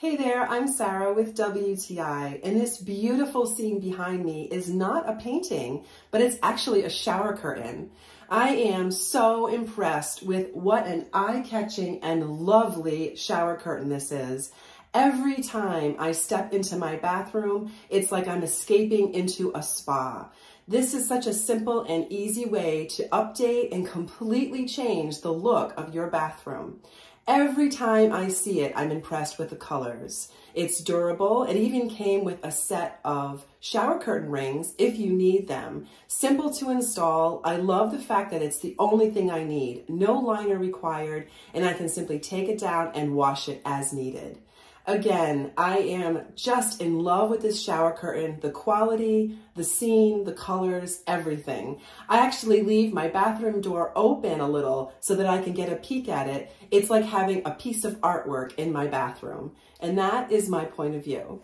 Hey there, I'm Sarah with WTI, and this beautiful scene behind me is not a painting, but it's actually a shower curtain. I am so impressed with what an eye-catching and lovely shower curtain this is. Every time I step into my bathroom, it's like I'm escaping into a spa. This is such a simple and easy way to update and completely change the look of your bathroom. Every time I see it, I'm impressed with the colors. It's durable. It even came with a set of shower curtain rings if you need them. Simple to install. I love the fact that it's the only thing I need. No liner required, and I can simply take it down and wash it as needed. Again, I am just in love with this shower curtain, the quality, the scene, the colors, everything. I actually leave my bathroom door open a little so that I can get a peek at it. It's like having a piece of artwork in my bathroom. And that is my point of view.